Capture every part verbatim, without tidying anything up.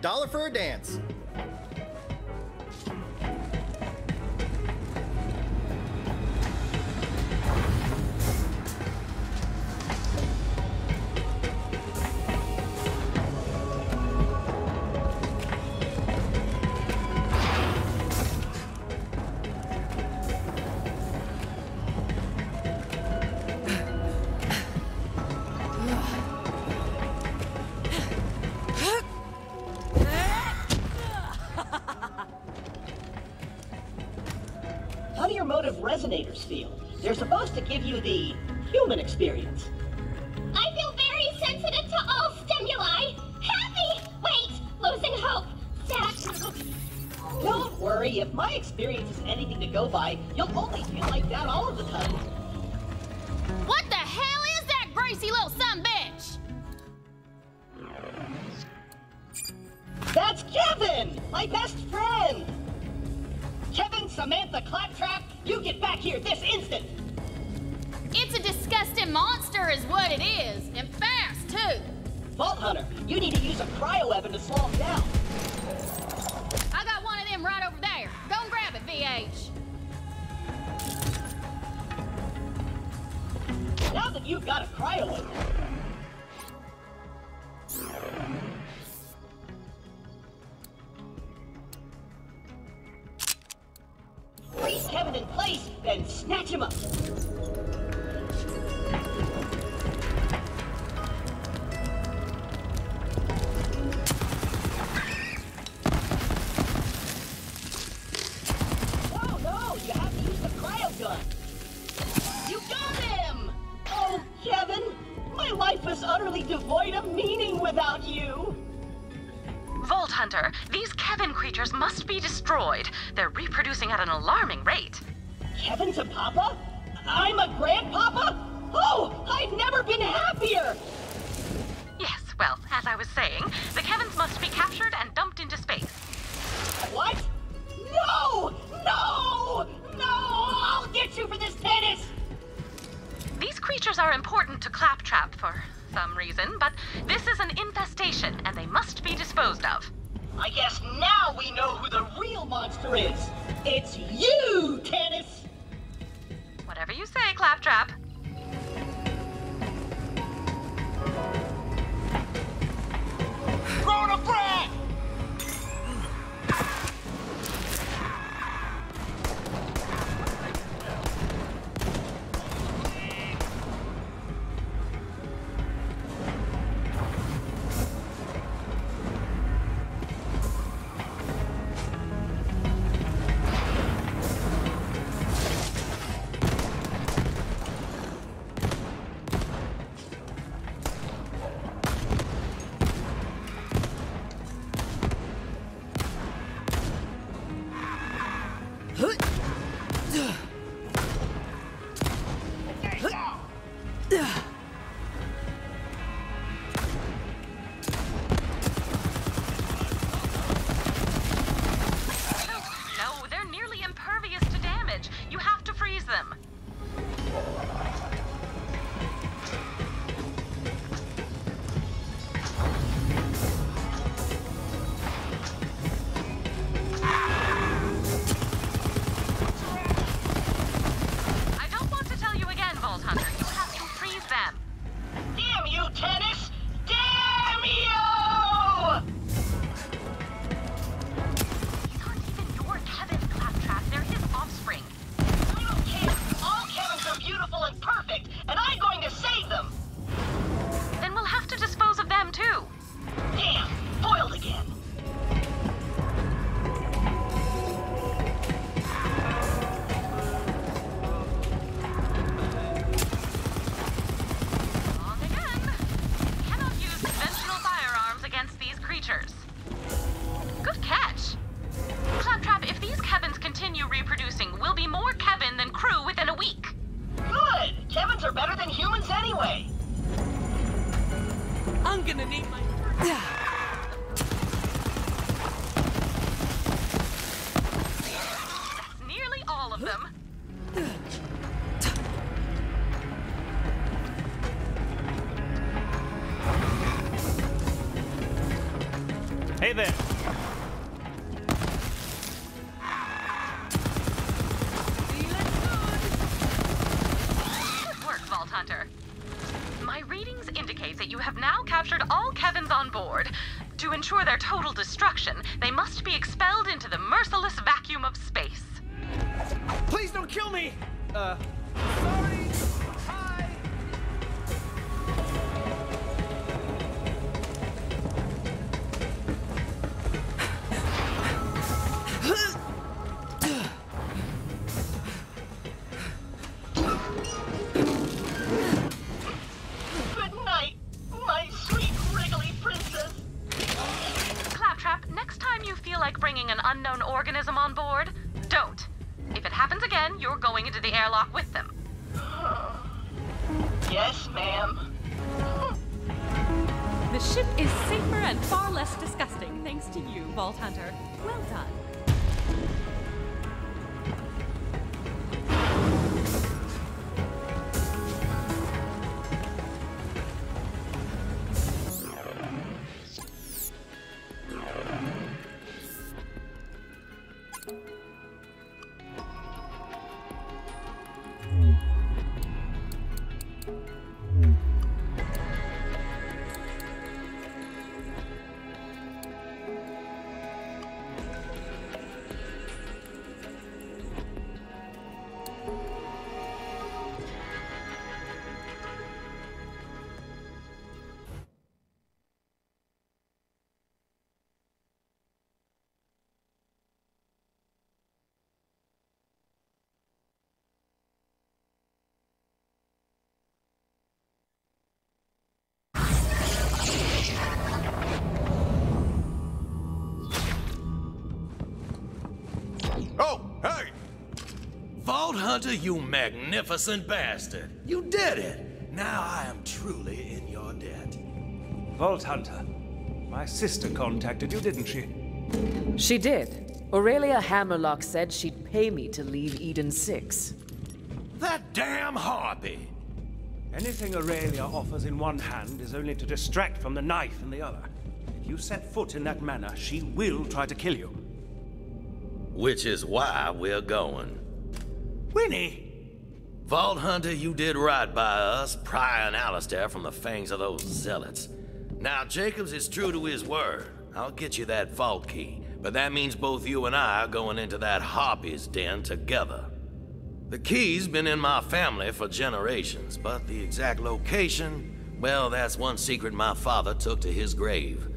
Dollar for a dance. Resonators feel. They're supposed to give you the human experience. I feel very sensitive to all stimuli. Happy! Wait! Losing hope! Sad. Don't worry. If my experience is anything to go by, you'll only feel like that all of the time. What the hell is that greasy little sumbitch? That's Kevin! My best friend! Kevin, Samantha, Claptrap, you get back here this instant! It's a disgusting monster is what it is, and fast, too! Vault Hunter, you need to use a cryo-weapon to slow him down. I got one of them right over there. Go and grab it, V H. Now that you've got a cryo-weapon... Freeze Kevin in place, then snatch him up. No, no, you have to use the cryo gun. You got him! Oh, Kevin, my life is utterly devoid of meaning without you. Vault Hunter, these Kevin creatures must be destroyed. They're reproducing at an alarming rate. Kevin's a papa? I'm a grandpapa? Oh, I've never been happier! Yes, well, as I was saying, the Kevins must be captured and dumped into space. What? No! No! No! I'll get you for this tennis! These creatures are important to Claptrap for... some reason, but this is an infestation and they must be disposed of. I guess now we know who the real monster is. It's you, Tennis! Whatever you say, Claptrap. Rona Brad! Hey there. Good work, Vault Hunter. My readings indicate that you have now captured all Kevins on board. To ensure their total destruction, they must be expelled into the merciless vacuum of space. Please don't kill me! Uh, sorry! Hi! Good night, my sweet wriggly princess. Claptrap, next time you feel like bringing an unknown organism on board, don't. If it happens again, you're going into the airlock with them. Yes, ma'am. The ship is safer and far less disgusting thanks to you, Vault Hunter. Well done. Hunter, you magnificent bastard. You did it. Now I am truly in your debt. Vault Hunter, my sister contacted you, didn't she? She did. Aurelia Hammerlock said she'd pay me to leave Eden Six. That damn harpy! Anything Aurelia offers in one hand is only to distract from the knife in the other. If you set foot in that manner, she will try to kill you. Which is why we're going. Winnie! Vault Hunter, you did right by us, Pry and Alistair from the fangs of those zealots. Now, Jacobs is true to his word. I'll get you that vault key, but that means both you and I are going into that harpy's den together. The key's been in my family for generations, but the exact location, well, that's one secret my father took to his grave.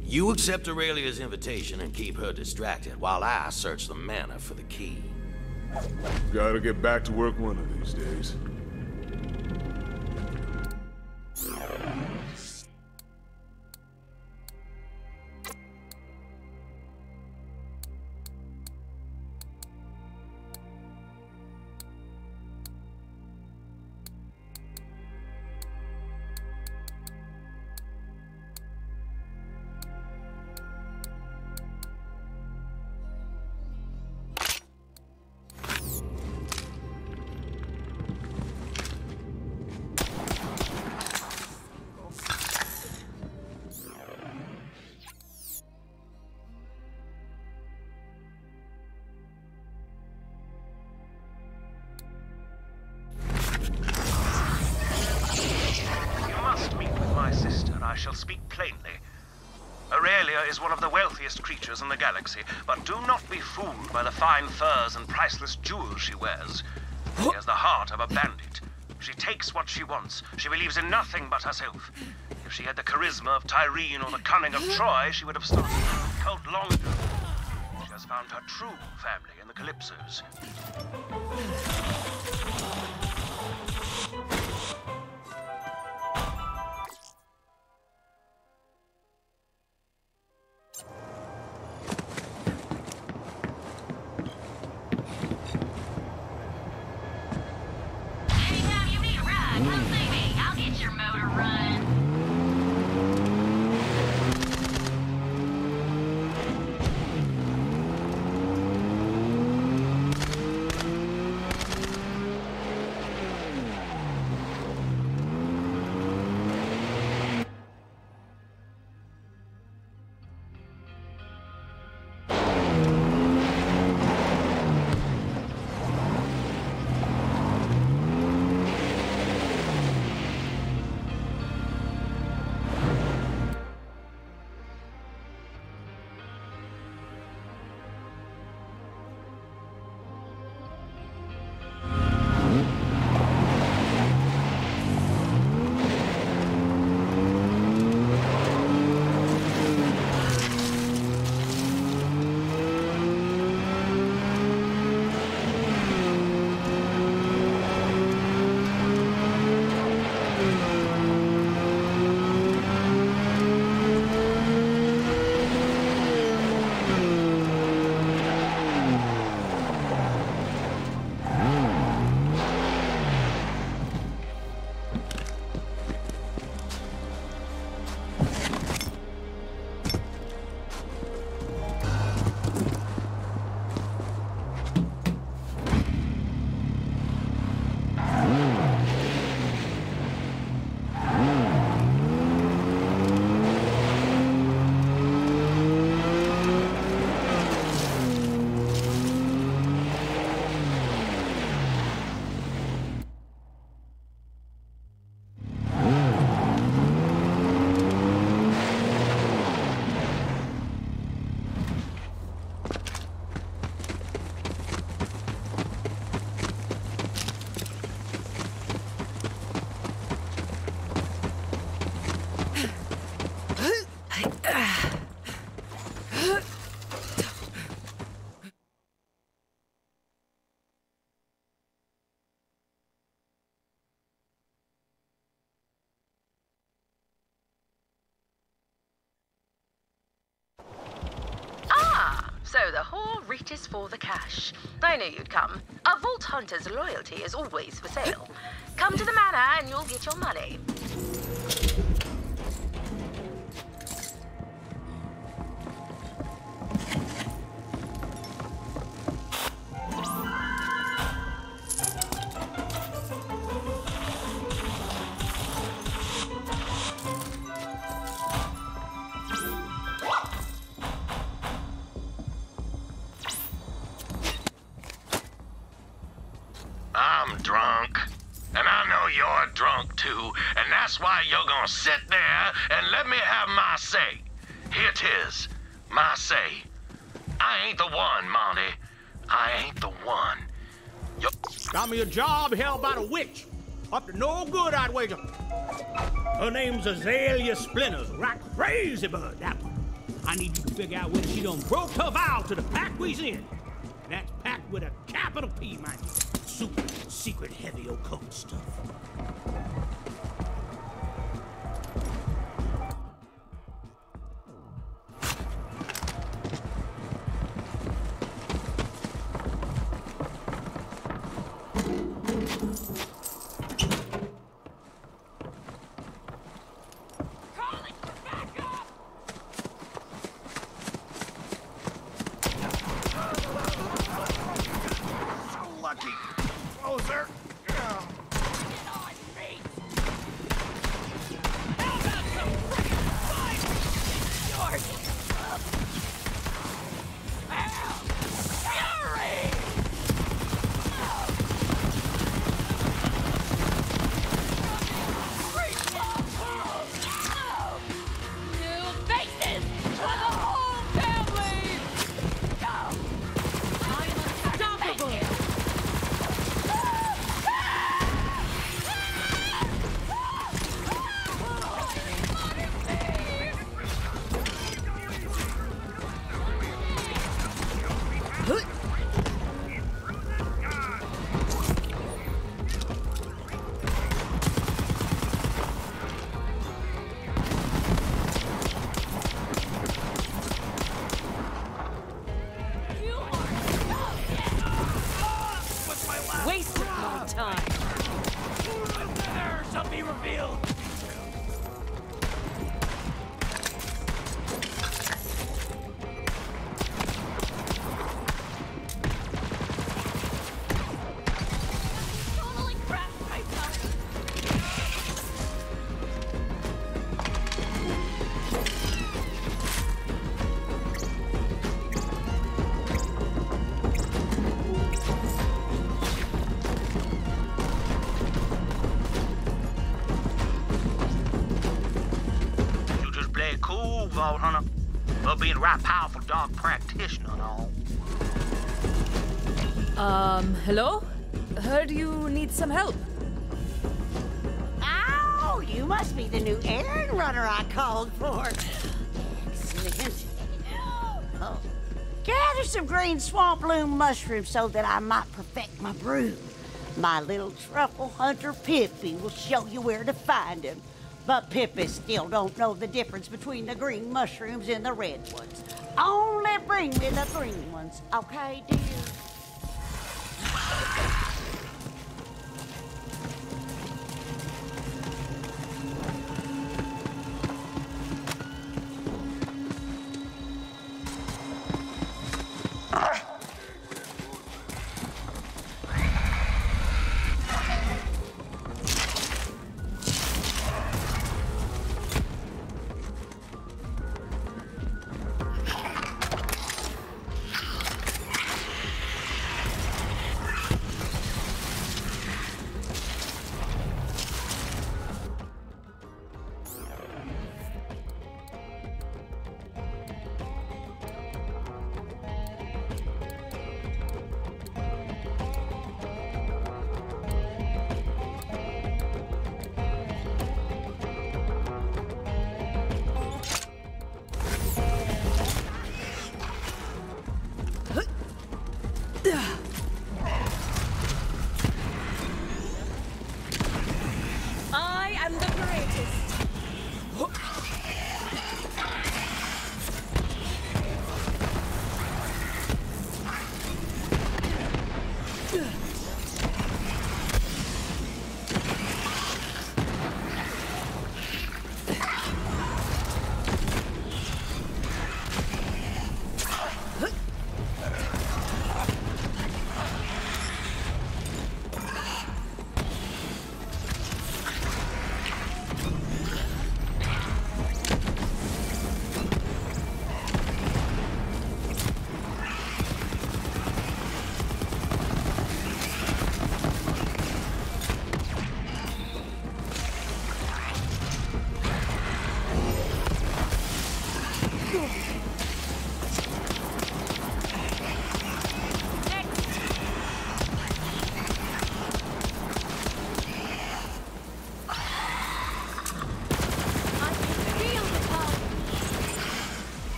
You accept Aurelia's invitation and keep her distracted while I search the manor for the key. Gotta get back to work one of these days. Creatures in the galaxy, but do not be fooled by the fine furs and priceless jewels she wears. She has the heart of a bandit. She takes what she wants. She believes in nothing but herself. If she had the charisma of Tyrene or the cunning of Troy, she would have started a cult long ago. She has found her true family in the Calypsos. So the whore reaches for the cash. I knew you'd come. A vault hunter's loyalty is always for sale. Come to the manor and you'll get your money. A job held by the witch. Up to no good, I'd wager. Her name's Azalea Splinterrock. Crazy bird, that one. I need you to figure out whether she done broke her vow to the pack we's in. That's packed with a capital P, mind you. Super secret heavy occult stuff. Being a right powerful dog practitioner and all. Um, hello? Heard you need some help. Ow! You must be the new errand runner I called for. Excellent. Oh. Gather some green swamp bloom mushrooms so that I might perfect my brew. My little truffle hunter Pippi will show you where to find them. But Pippi still don't know the difference between the green mushrooms and the red ones. Only bring me the green ones, okay, dear?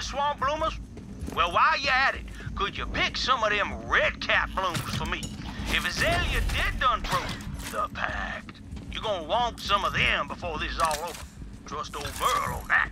Swamp bloomers? Well, while you're at it, could you pick some of them red cap blooms for me? If Azalea did done broke the pact, you're gonna want some of them before this is all over. Trust old Merle on that.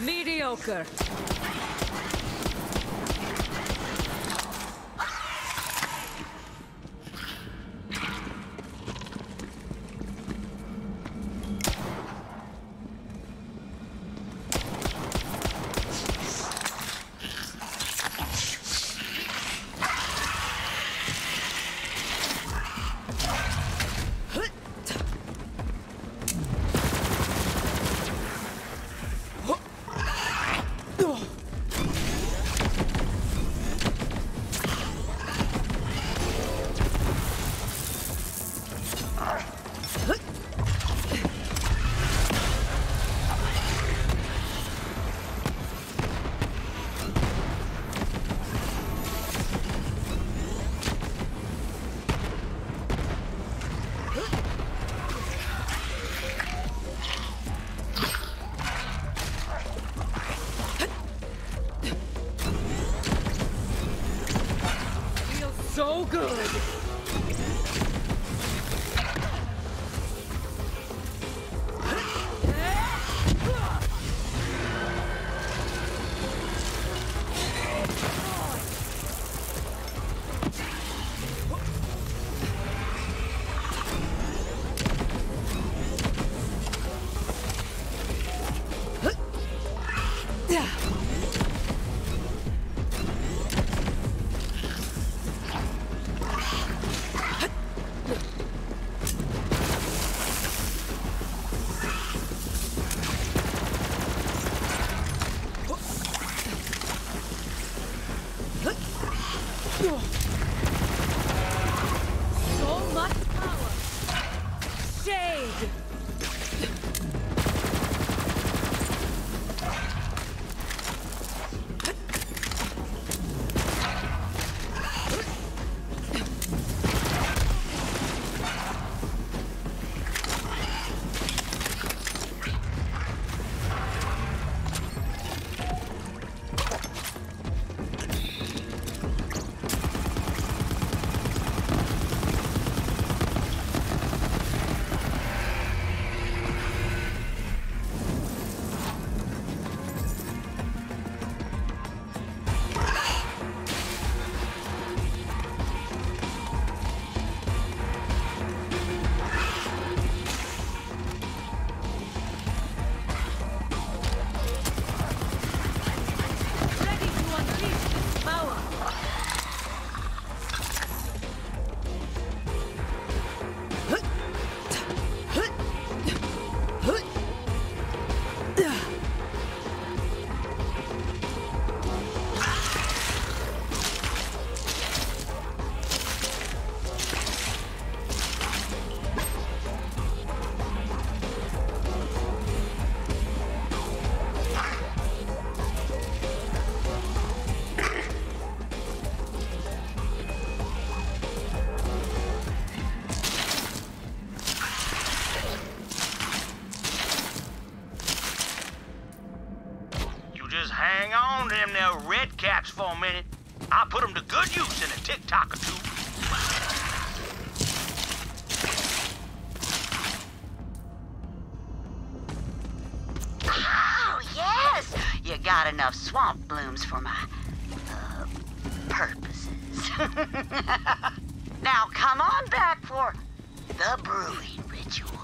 Mediocre. For a minute, I'll put them to good use in a TikTok or two. Oh, yes! You got enough swamp blooms for my, uh, purposes. Now come on back for the brewing ritual.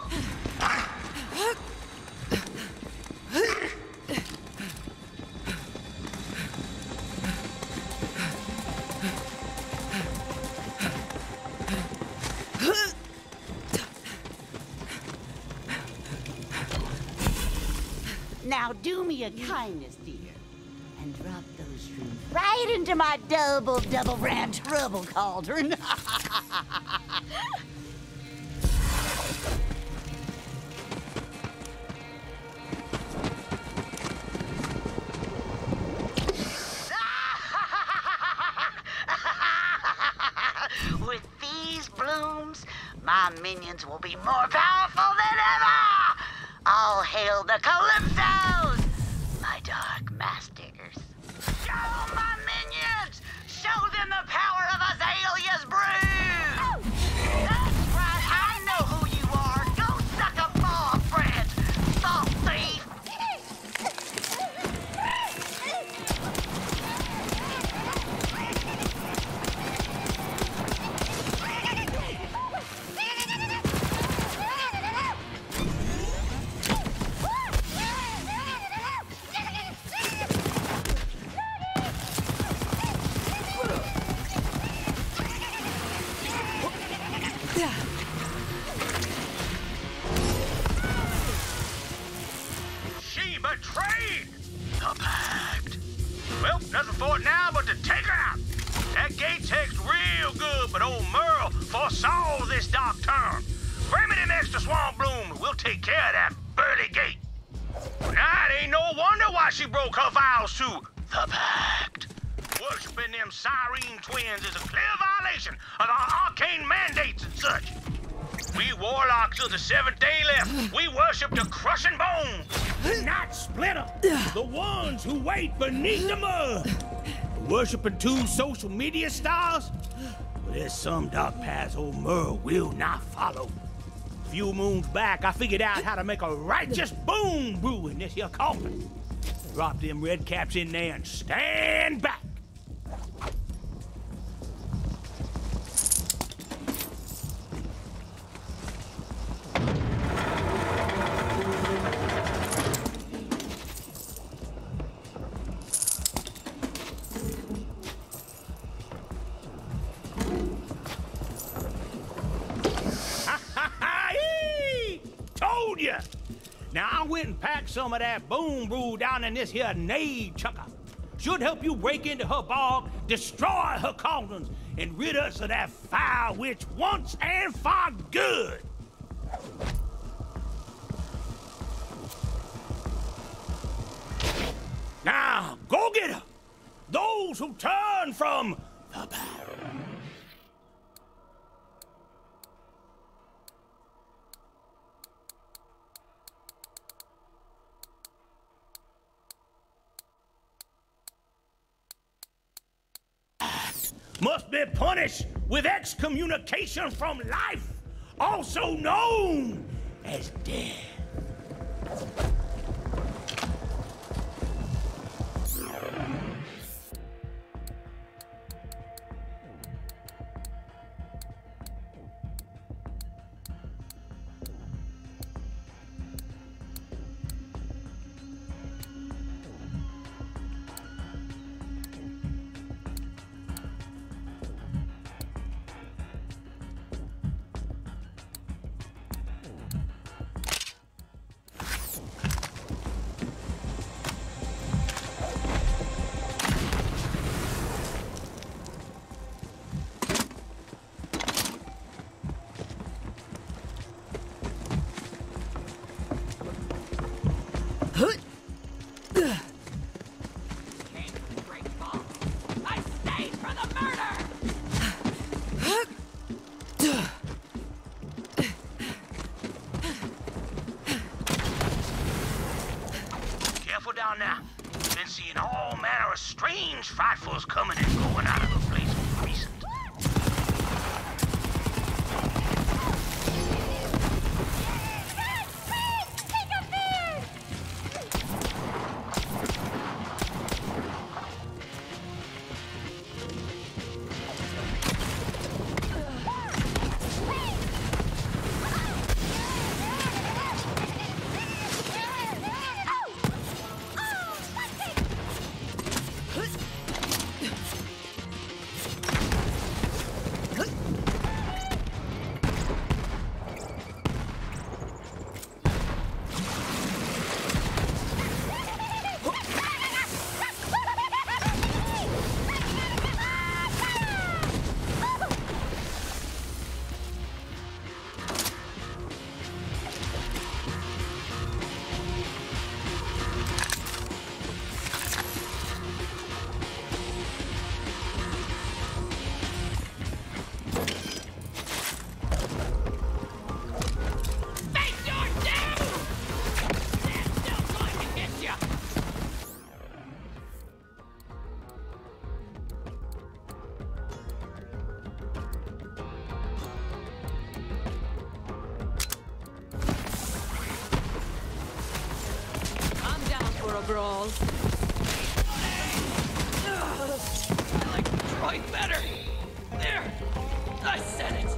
Now do me a kindness, dear, and drop those shrooms right into my double, double ranch rubble cauldron. With these blooms, my minions will be more powerful than ever. All hail the Calypsos, my dark masters. Show my minions! Show them the power of Azalea's brew! That's right, I know who you are! Go suck a ball, friend! Salt thief! Betrayed! The pact. Well, nothing for it now but to take her out. That gate takes real good, but old Merle foresaw this dark turn. Bring me them extra swamp blooms. We'll take care of that burly gate. Now, it ain't no wonder why she broke her vows to the pact. Worshipping them Tyrene twins is a clear violation of our arcane mandates and such. We warlocks of the seventh day left, we worship the crushing bones. Not splinter, the ones who wait beneath the mud. Worshipping two social media stars? Well, there's some dark paths old Merle will not follow. A few moons back, I figured out how to make a righteous boom brew in this here coffin. Drop them red caps in there and stand back. Some of that boom brew down in this here nade chucker. Should help you break into her bog, destroy her cauldrons, and rid us of that foul witch once and for good. Now, go get her. Those who turn from the battle. Must be punished with excommunication from life, also known as death. Brawl. I like Troy better. There, I said it.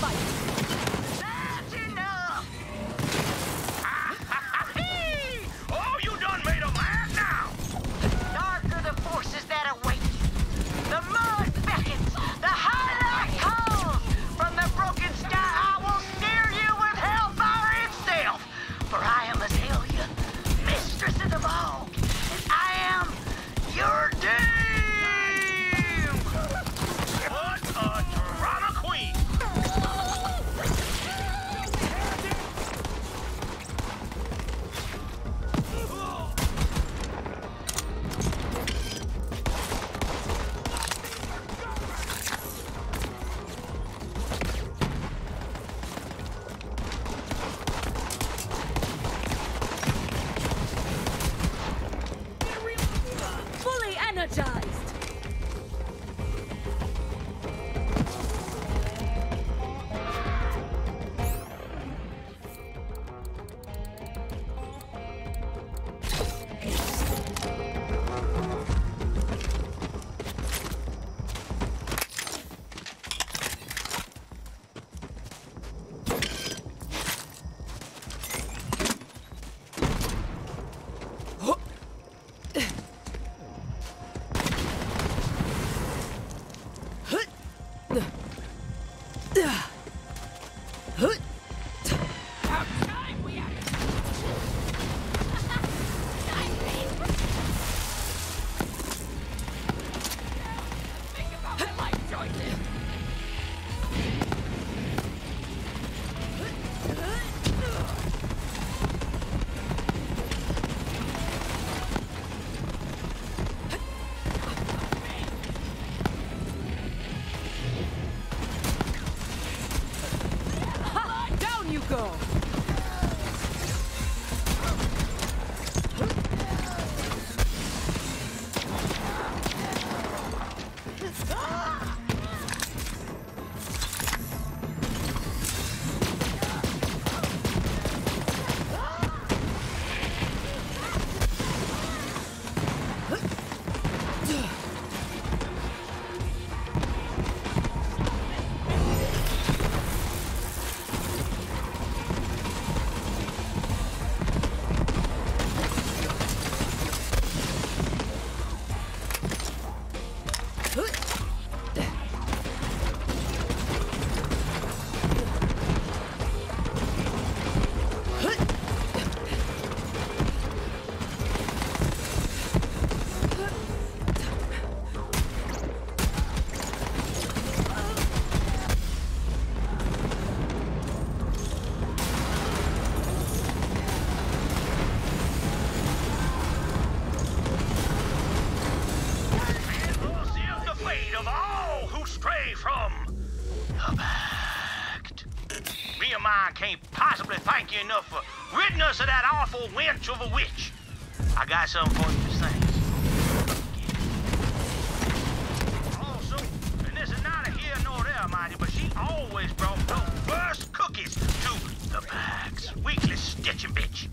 fight. That's enough! Oh, you done made them laugh now! Dark are the forces that await. The mud beckons, the highlight calls. From the broken sky I will steer you with hellfire itself. For I am Azalea, mistress of the vogue, and I am your doom. Enough for witness of that awful wench of a witch. I got something for you to sing. Also, and this is not a here nor there, mighty, but she always brought the worst cookies to the bags. Weekly stitching, bitch.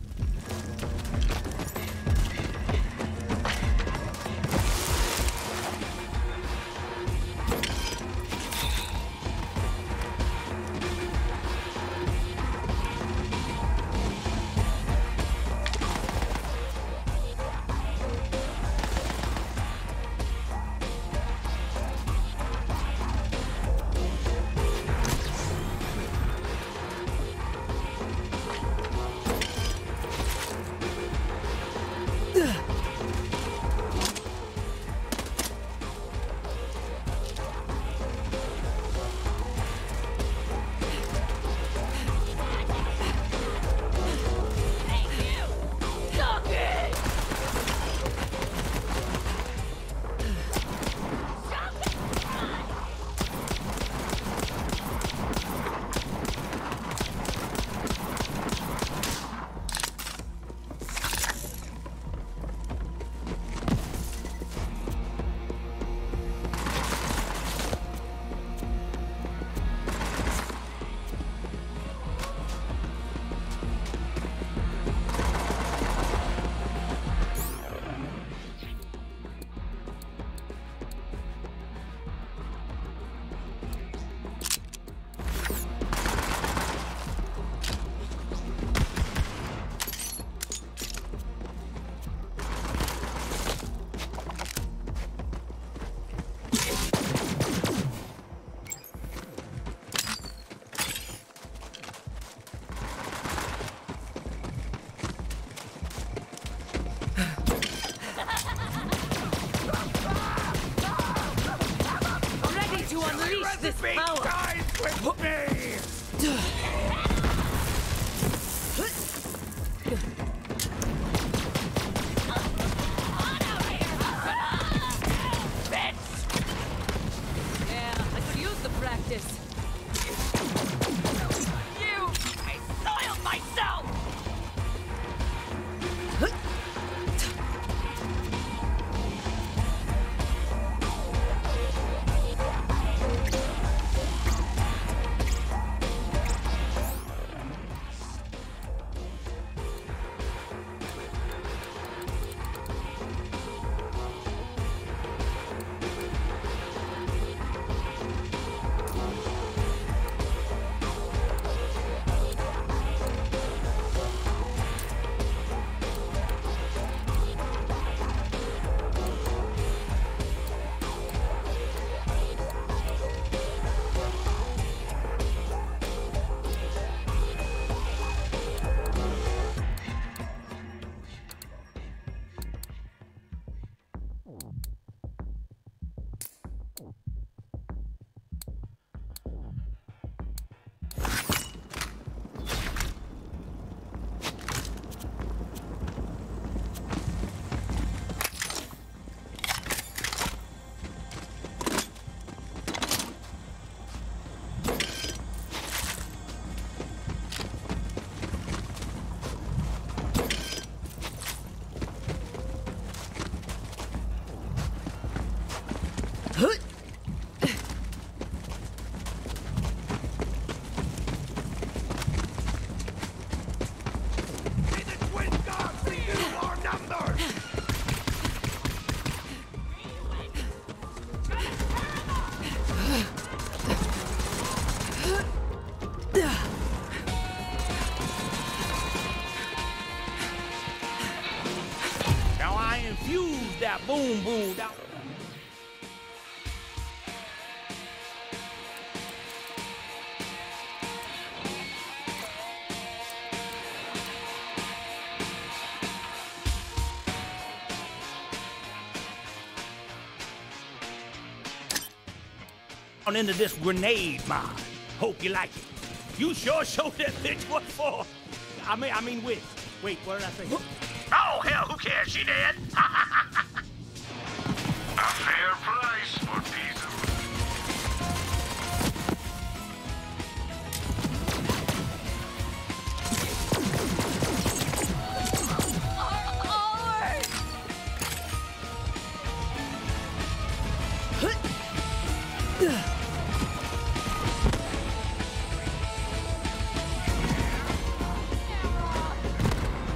this power. Died with me. Bitch. Yeah, I could use the practice. You, I soiled myself. Boom, boom, down. On into this grenade mine. Hope you like it. You sure showed that bitch what for. I mean, I mean with. Wait, what did I say? Oh, hell, who cares? She dead.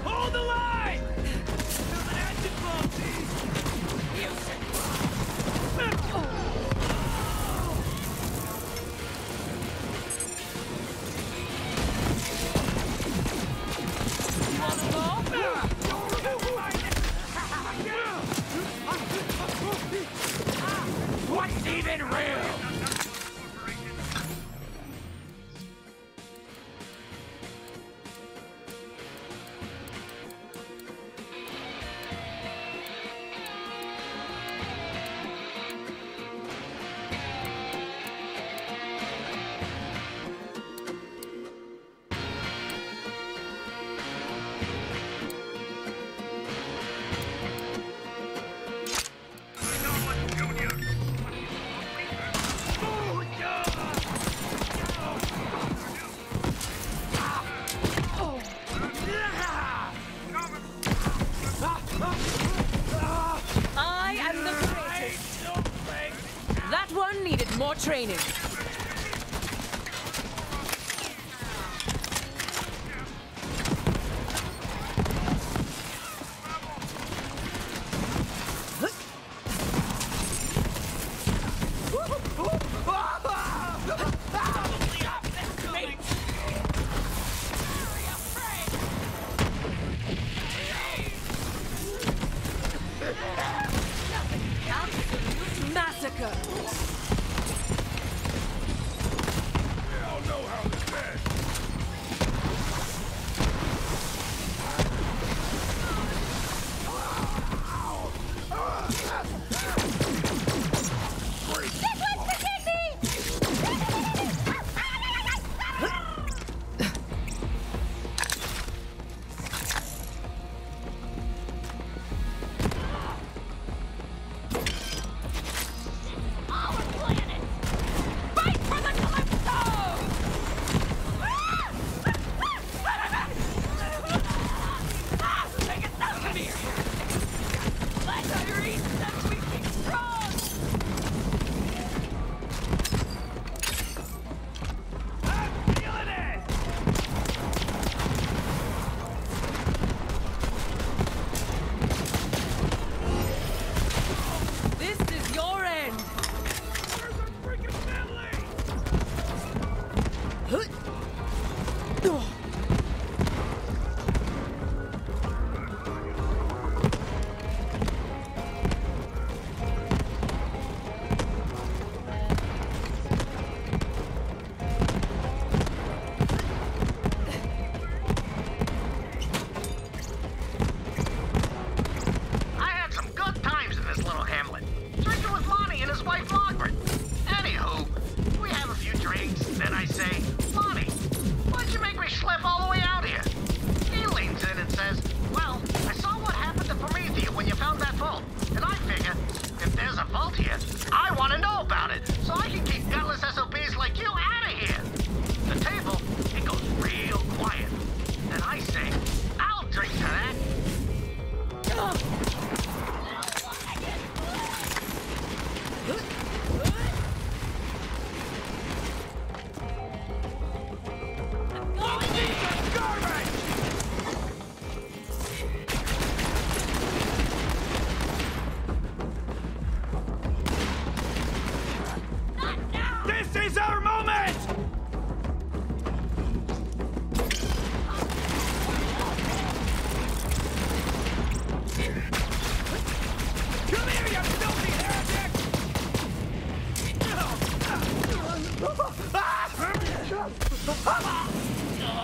Hold the line! There's an engine bomb, please!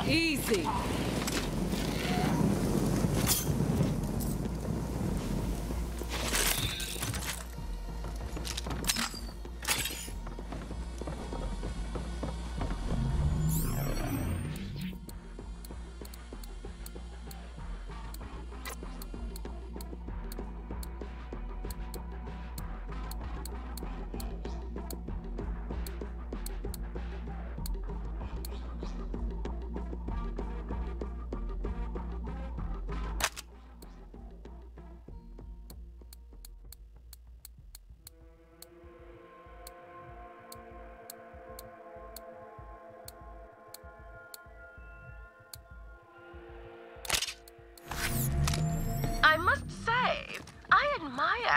Easy.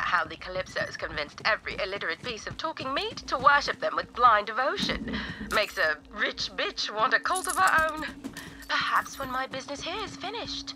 How the Calypsos convinced every illiterate piece of talking meat to worship them with blind devotion. Makes a rich bitch want a cult of her own. Perhaps when my business here is finished.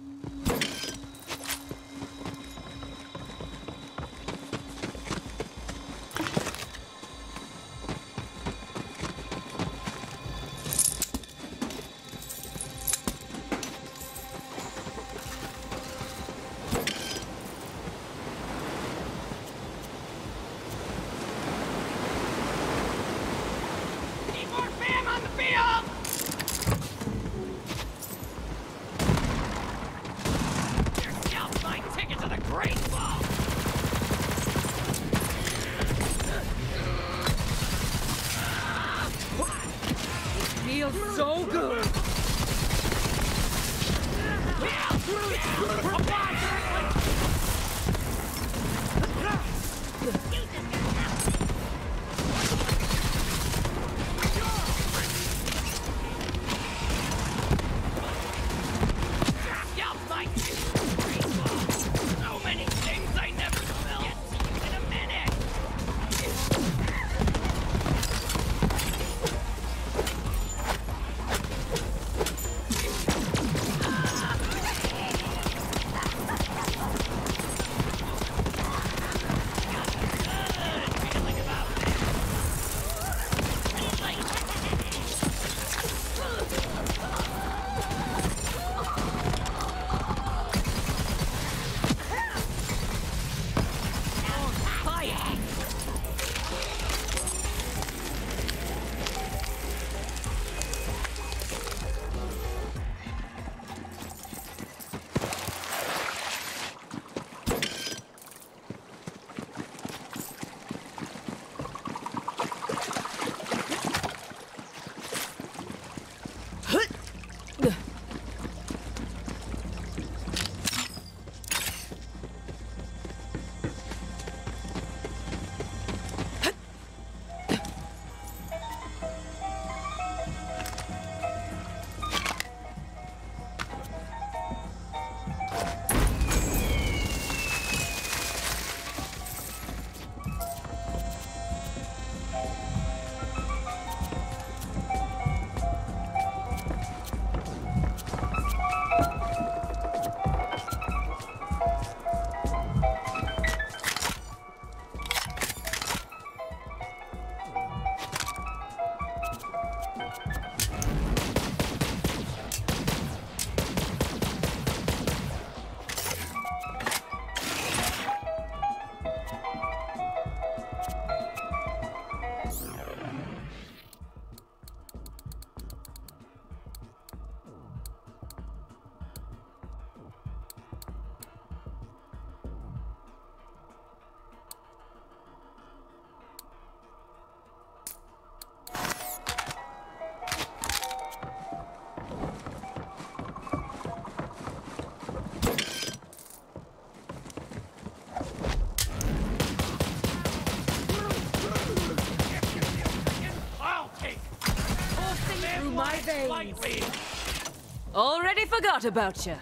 Already forgot about you.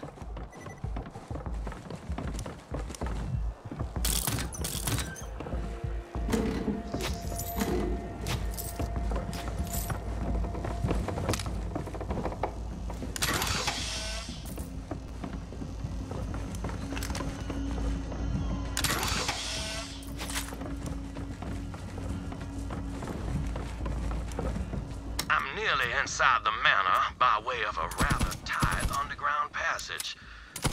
nearly inside the manor by way of a rather tight underground passage.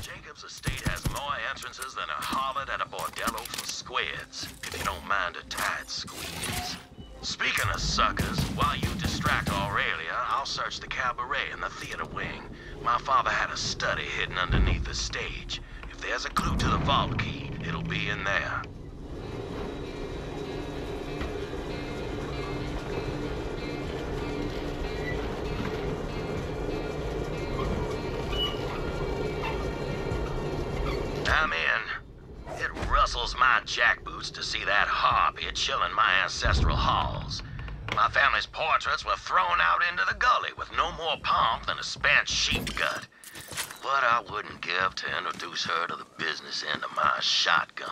Jacobs' estate has more entrances than a harlot at a bordello for squids, if you don't mind a tight squeeze. Speaking of suckers, while you distract Aurelia, I'll search the cabaret in the theater wing. My father had a study hidden underneath the stage. If there's a clue to the vault key, it'll be in there. I'm in. It rustles my jackboots to see that harpy chilling my ancestral halls. My family's portraits were thrown out into the gully with no more pomp than a spent sheep gut. What I wouldn't give to introduce her to the business end of my shotgun.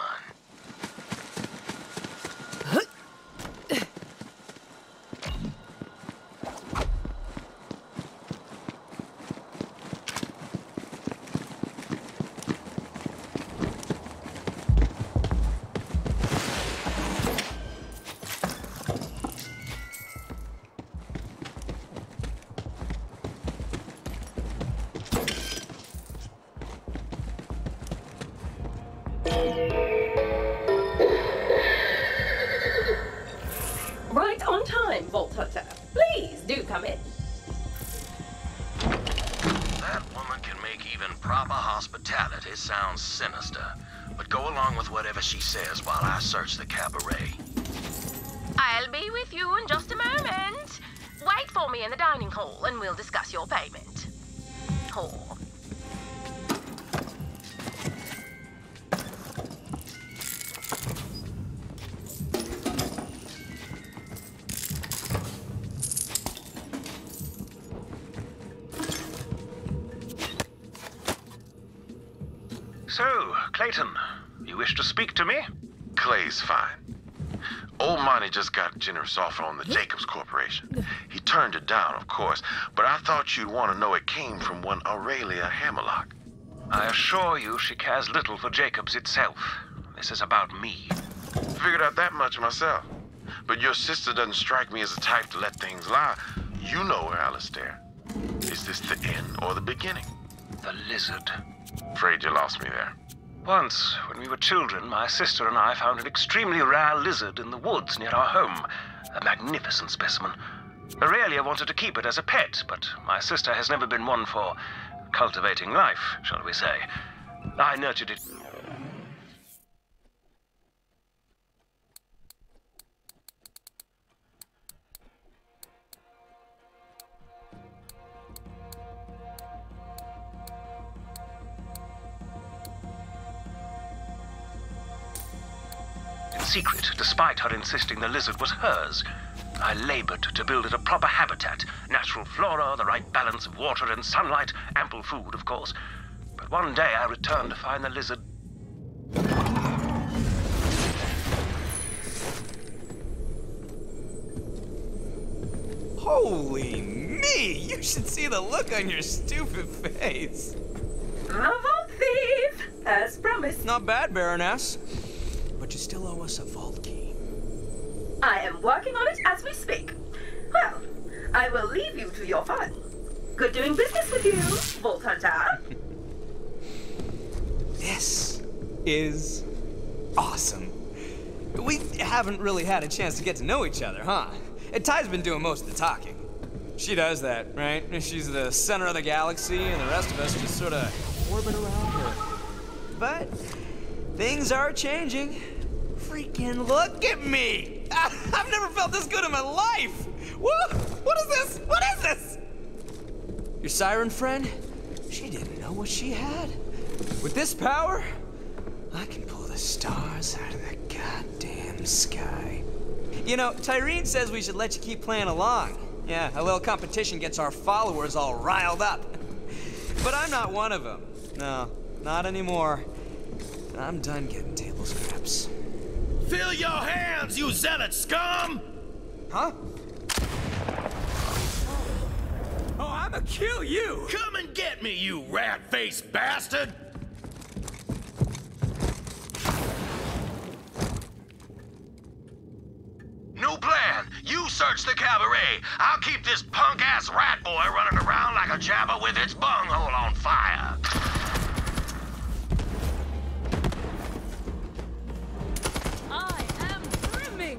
She says while I search the cabaret. I'll be with you in just a moment. Wait for me in the dining hall and we'll discuss your payment. Hall. So, Clayton, wish to speak to me? Clay's fine. Old Monty just got a generous offer on the Jacobs Corporation. He turned it down, of course, but I thought you'd want to know it came from one Aurelia Hammerlock. I assure you she cares little for Jacobs itself. This is about me. Figured out that much myself. But your sister doesn't strike me as the type to let things lie. You know her, Alistair. Is this the end or the beginning? The lizard. Afraid you lost me there. Once, when we were children, my sister and I found an extremely rare lizard in the woods near our home. A magnificent specimen. Aurelia wanted to keep it as a pet, but my sister has never been one for cultivating life, shall we say. I nurtured it. Secret, despite her insisting the lizard was hers. I labored to build it a proper habitat, natural flora, the right balance of water and sunlight, ample food, of course. But one day I returned to find the lizard. Holy me! You should see the look on your stupid face. Vault thief, as promised. Not bad, Baroness. But you still owe us a vault key. I am working on it as we speak. Well, I will leave you to your fun. Good doing business with you, Vault Hunter. This is awesome. We haven't really had a chance to get to know each other, huh? Ty's been doing most of the talking. She does that, right? She's the center of the galaxy, and the rest of us just sort of orbit around her. But things are changing. Freaking look at me! I, I've never felt this good in my life! What? What is this? What is this? Your siren friend? She didn't know what she had. With this power, I can pull the stars out of the goddamn sky. You know, Tyrene says we should let you keep playing along. Yeah, a little competition gets our followers all riled up. But I'm not one of them. No, not anymore. I'm done getting table scraps. Fill your hands, you zealot scum! Huh? Oh, I'ma kill you! Come and get me, you rat-faced bastard! New plan! You search the cabaret! I'll keep this punk ass rat boy running around like a jabber with its bunghole on fire. I am brimming.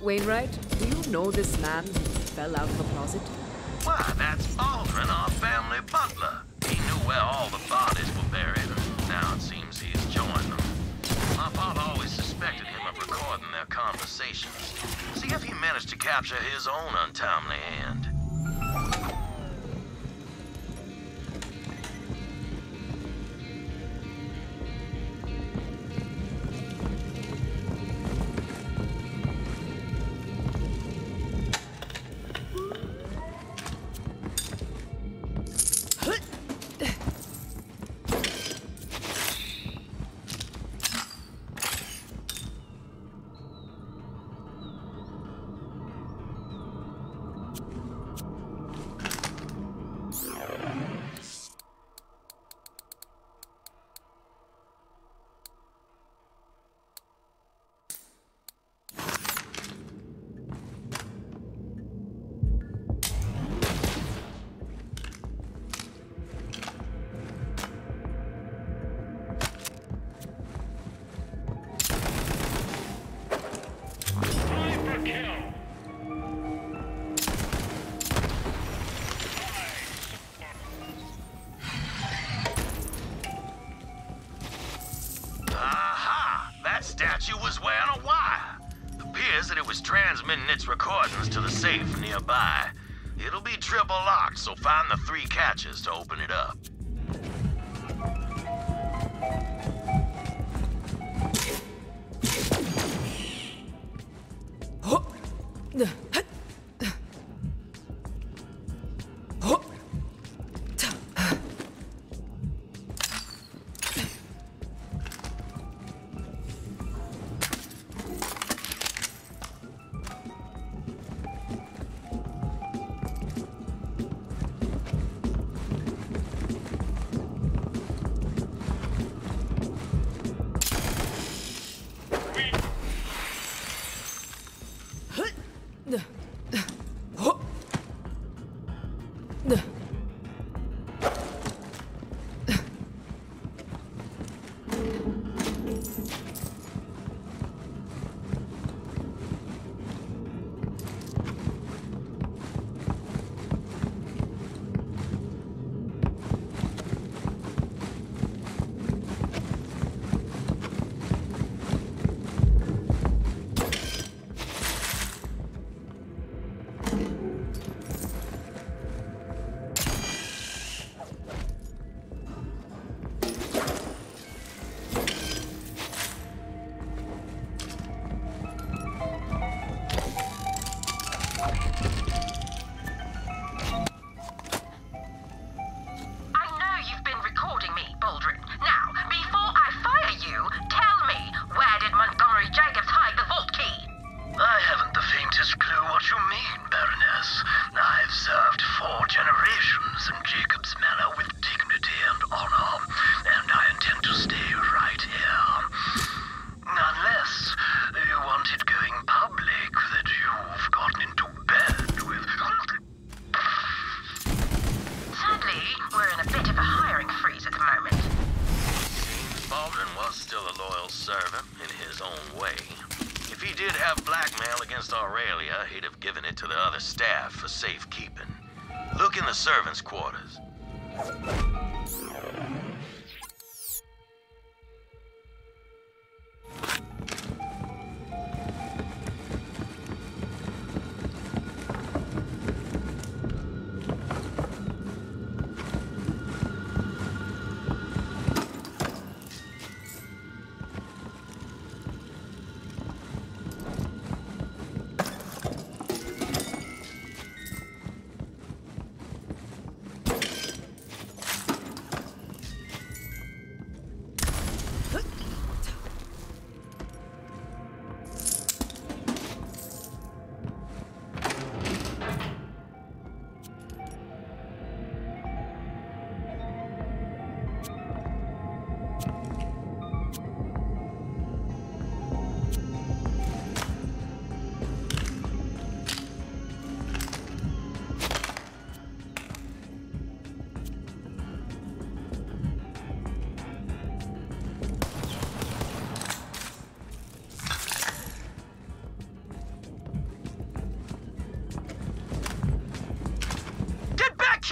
Wainwright, do you know this man who fell out of the closet? Why, that's Baldrin, our family butler. He knew where all the bodies were buried, and now it seems he's joined them. My father always suspected him of recording their conversations. See if he managed to capture his own untimely end. car. Appears that it was transmitting its recordings to the safe nearby. It'll be triple locked, so find the three catches to open it up. Servants' quarters.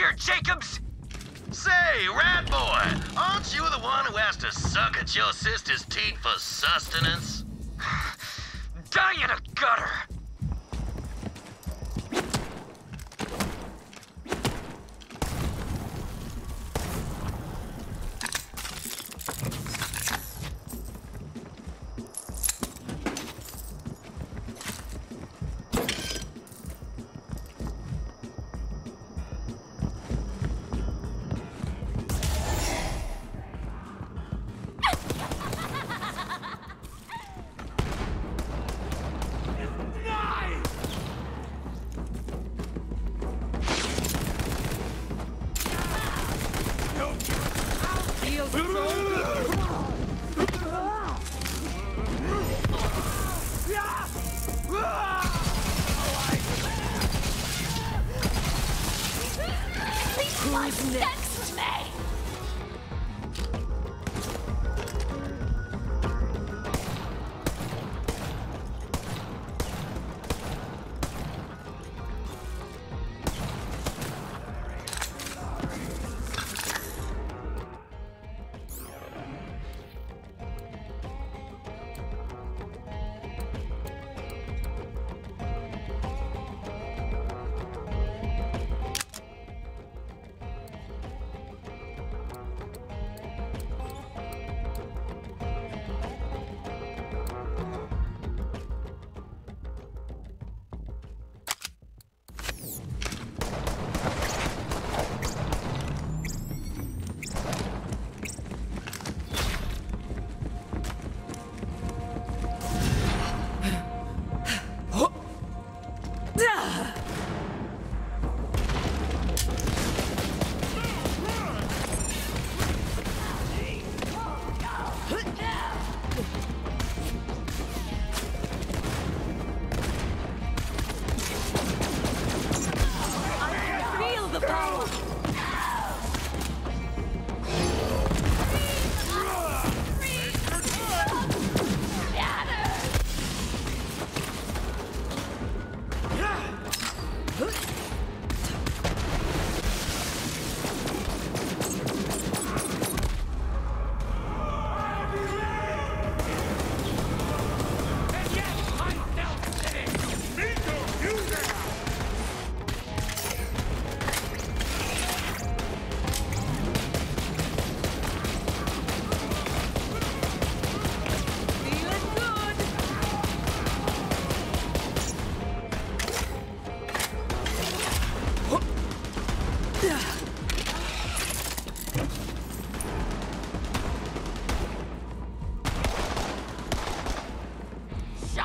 Here, Jacobs! Say, rat boy, aren't you the one who has to suck at your sister's teeth for sustenance? Die in a gutter!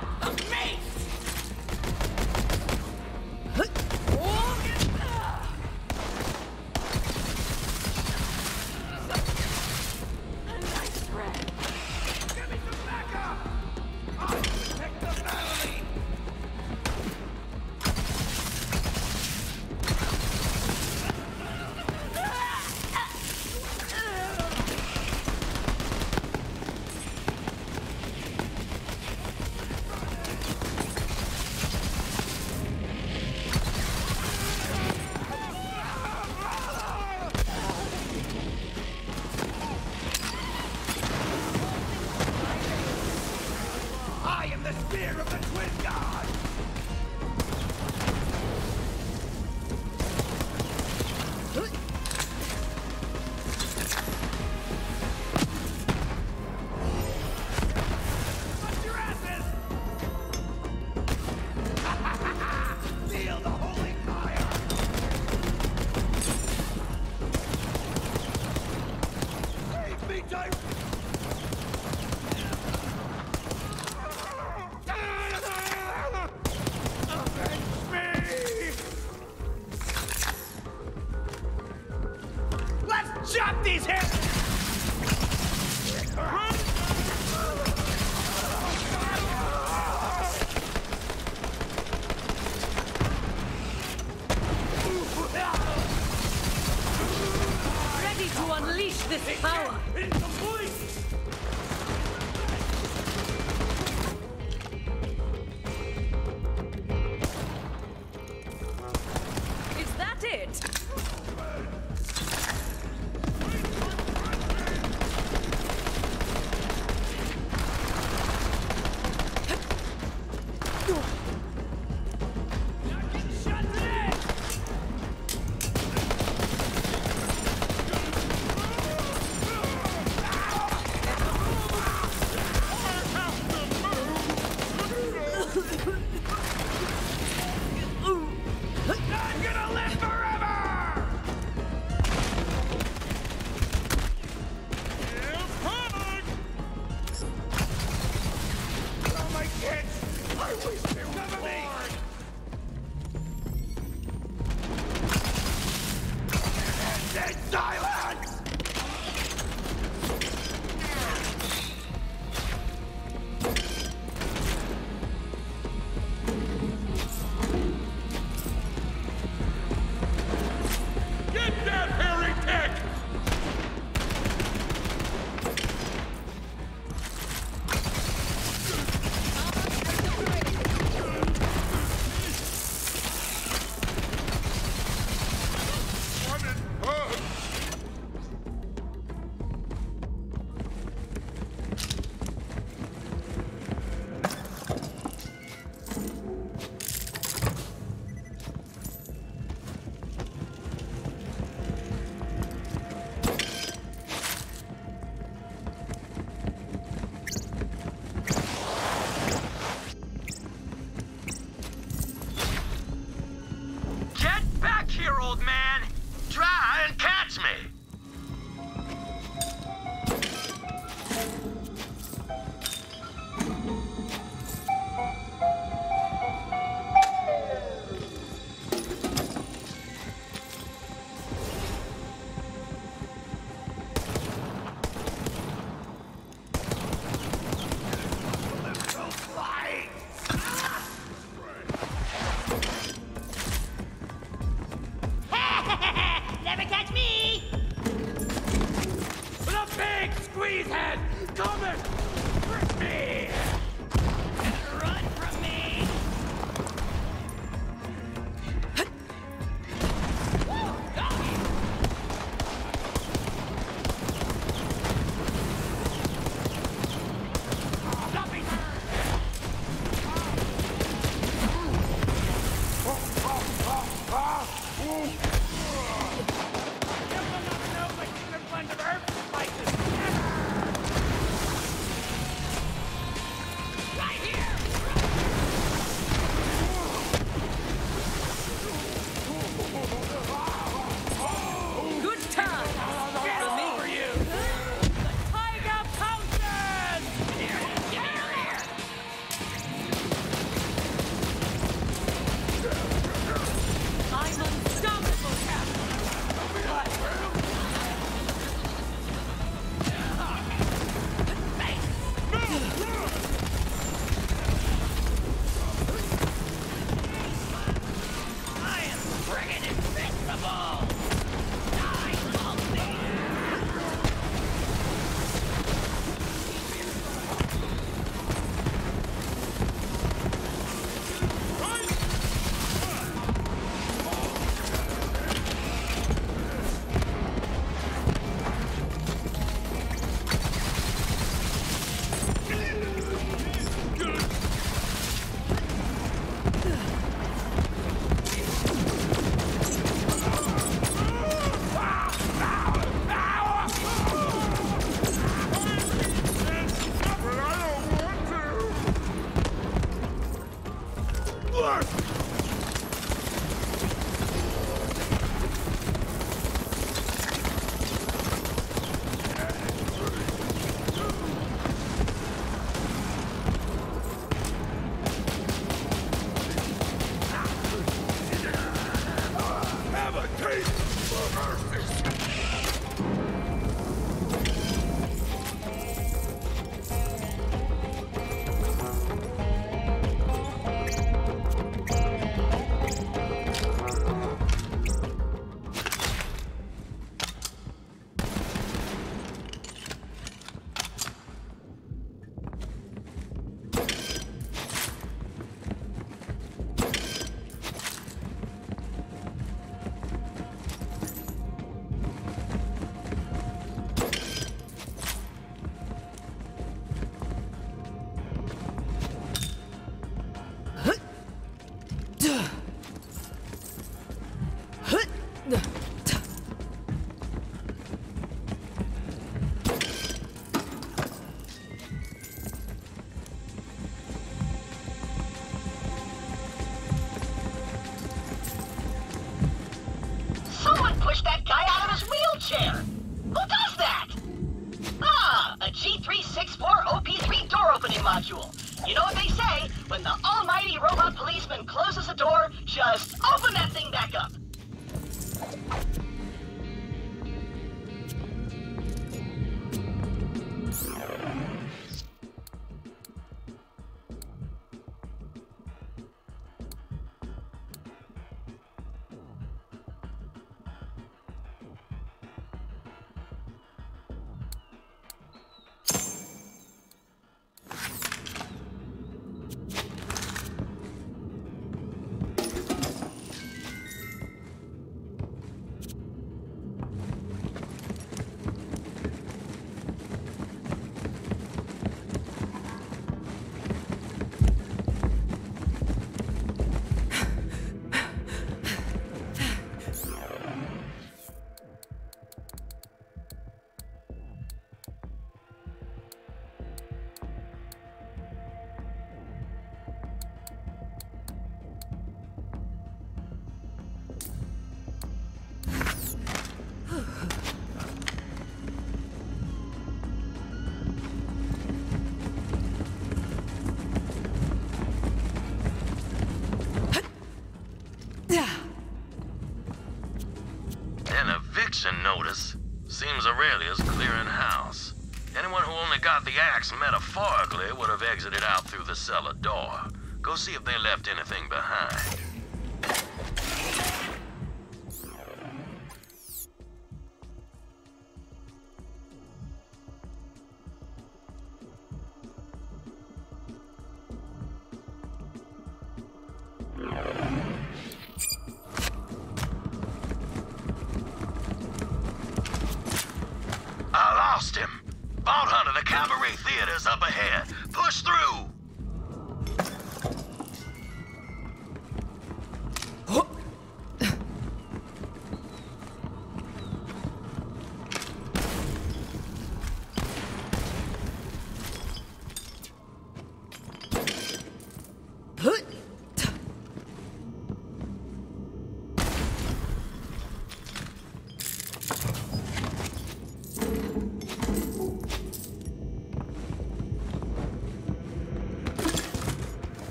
stop me! Gambler! Notice. Seems Aurelia's clearing house. Anyone who only got the axe metaphorically would have exited out through the cellar door. Go see if they left anything behind.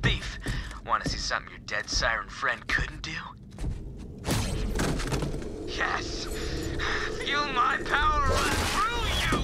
Beef. Want to see something your dead siren friend couldn't do? Yes! Feel my power run through you!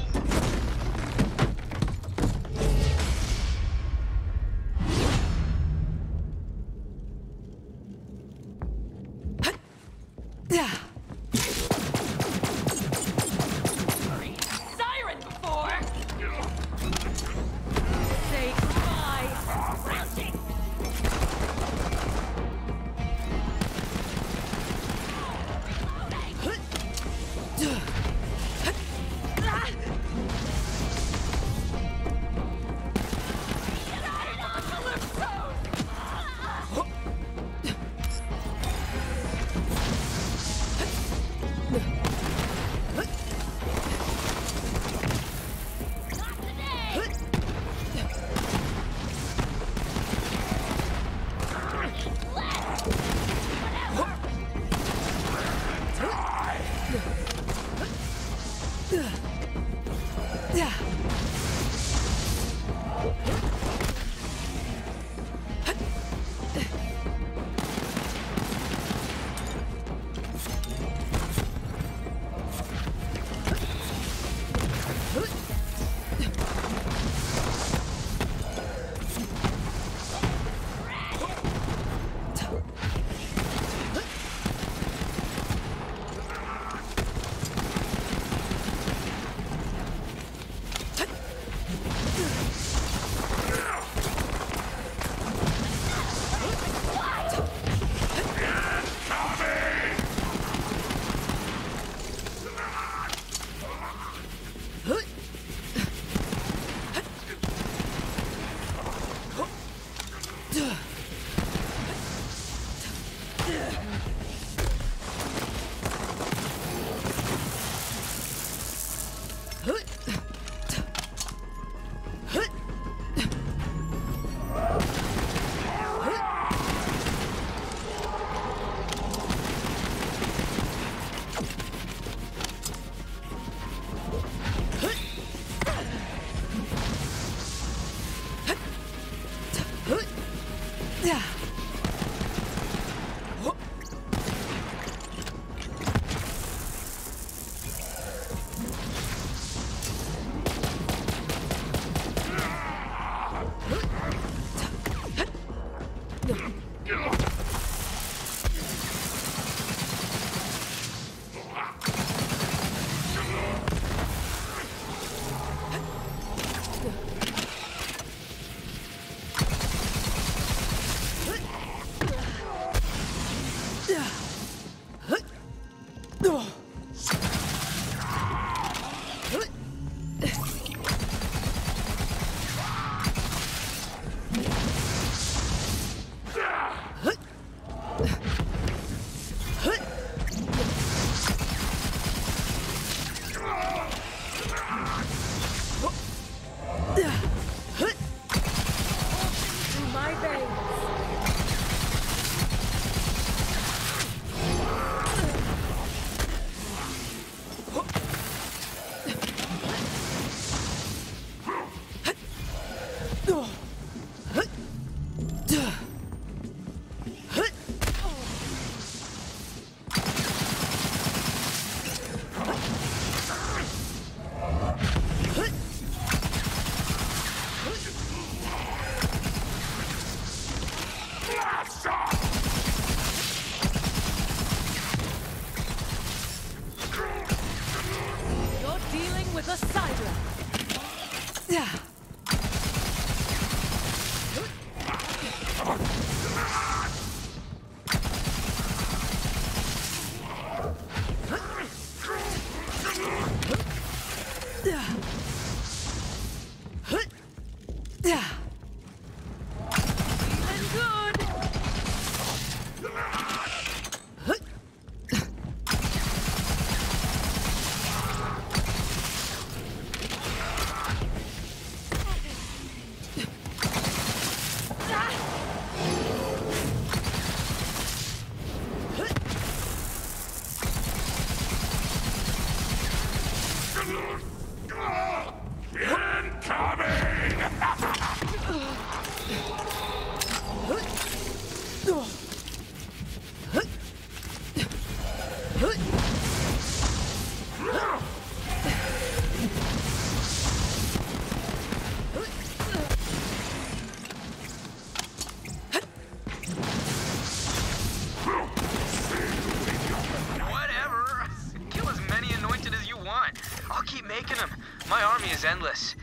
Endless.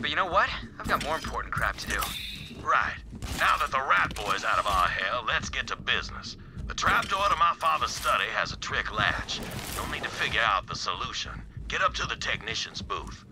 But you know what? I've got more important crap to do. Right. Now that the rat boy's out of our hair, let's get to business. The trapdoor to my father's study has a trick latch. You'll need to figure out the solution. Get up to the technician's booth.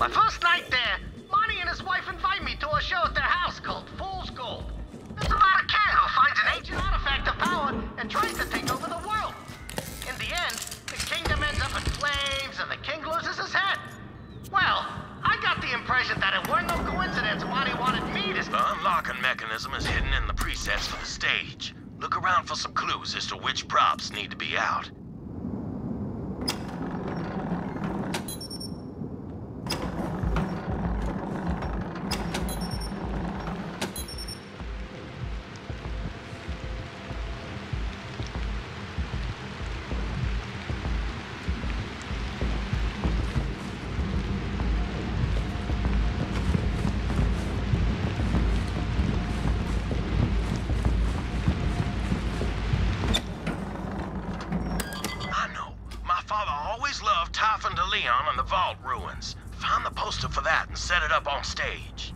My first night there, Monty and his wife invite me to a show at their house called Fool's Gold. It's about a kid who finds an ancient artifact of power and tries to take over the world. In the end, the kingdom ends up in flames and the king loses his head. Well, I got the impression that it weren't no coincidence Monty wanted me to... The unlocking mechanism is hidden in the presets for the stage. Look around for some clues as to which props need to be out. Set it up on stage.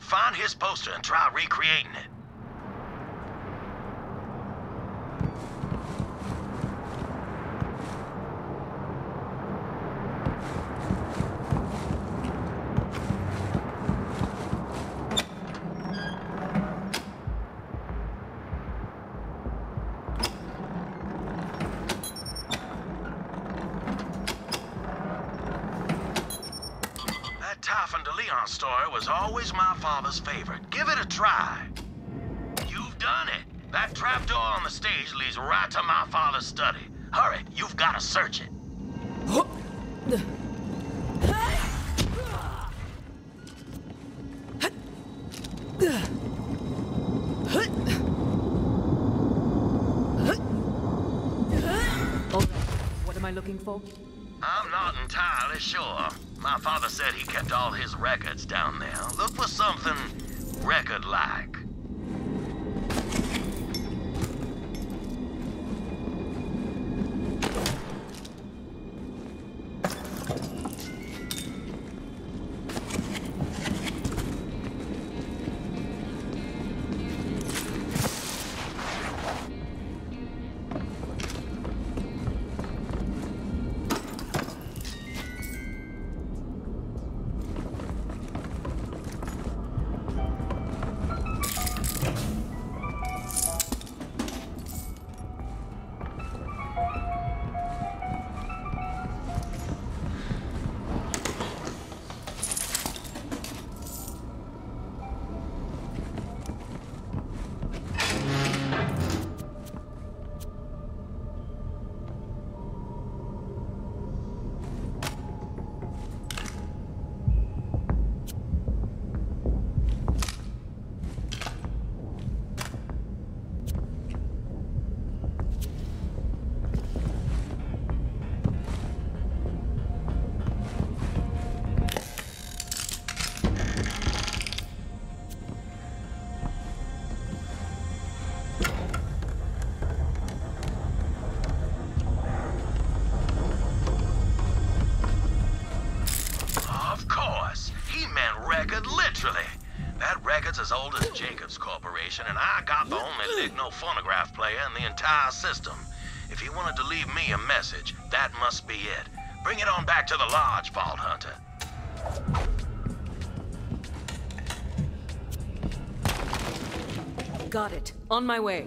Find his poster and try recreating it. Favorite. Give it a try. You've done it. That trapdoor on the stage leads right to my father's study. Hurry, you've got to search it. Hold on. What am I looking for? I'm not entirely sure. My father said he kept all his records down there. Look for something record-like. As old as Jacobs Corporation, and I got the only ligno-phonograph player in the entire system. If he wanted to leave me a message, that must be it. Bring it on back to the lodge, Vault Hunter. Got it. On my way.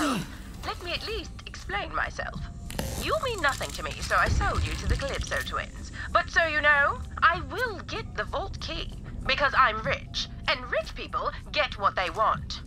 Now, let me at least explain myself. You mean nothing to me, so I sold you to the Calypso twins. But so you know, I will get the vault key, because I'm rich, and rich people get what they want.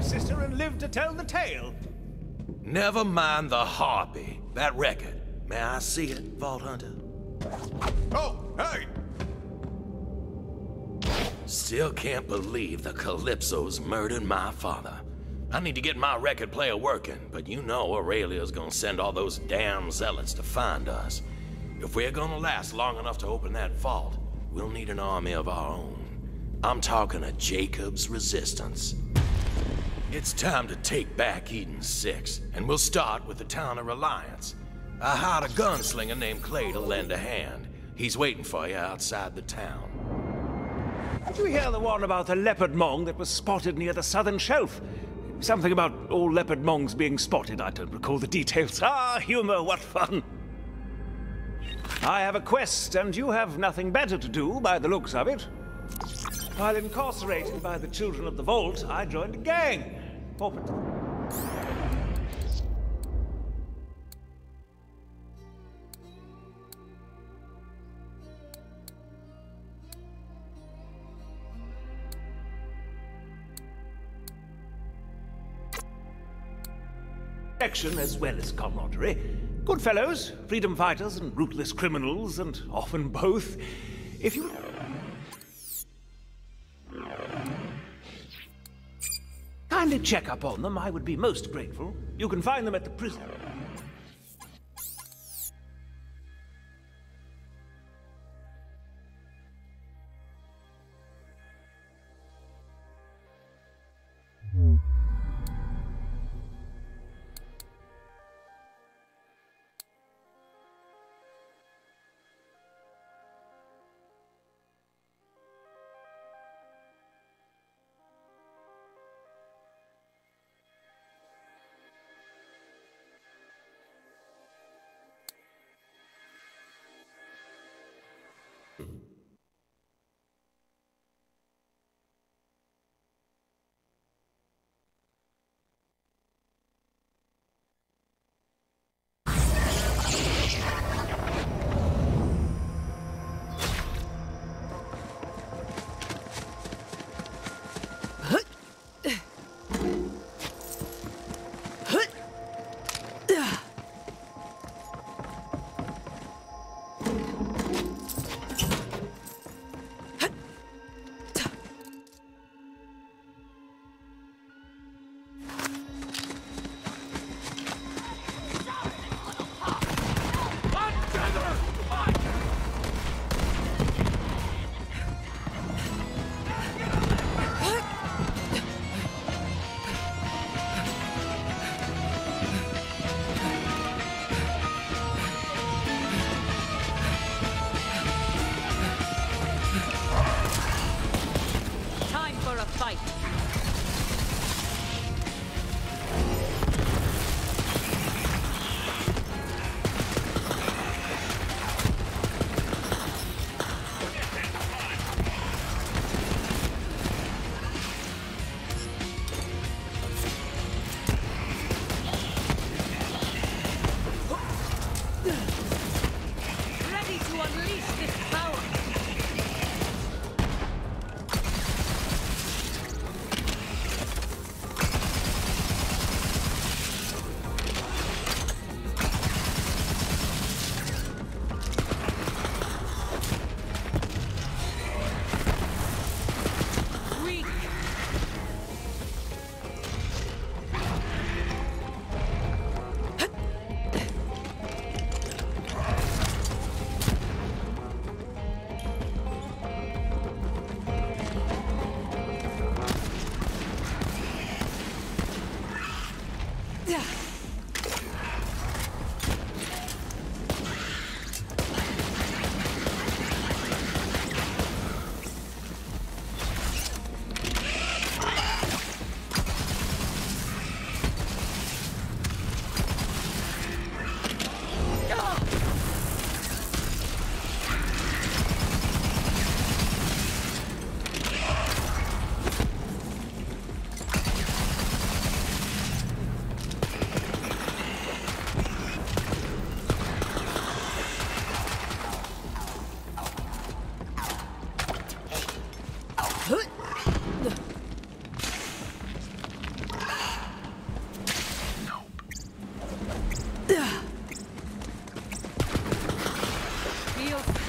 Sister and lived to tell the tale. Never mind the harpy. That record. May I see it, Vault Hunter? Oh, hey! Still can't believe the Calypsos murdered my father. I need to get my record player working, but you know Aurelia's gonna send all those damn zealots to find us. If we're gonna last long enough to open that vault, we'll need an army of our own. I'm talking a Jacobs resistance. It's time to take back Eden Six, and we'll start with the town of Reliance. I hired a gunslinger named Clay to lend a hand. He's waiting for you outside the town. Did you hear the one about the leopard mong that was spotted near the southern shelf? Something about all leopard mongs being spotted, I don't recall the details. Ah, humor, what fun! I have a quest, and you have nothing better to do by the looks of it. While incarcerated by the children of the vault, I joined a gang. Open. Action as well as camaraderie. Good fellows, freedom fighters and ruthless criminals, and often both. If you... Kindly check up on them, I would be most grateful. You can find them at the prison.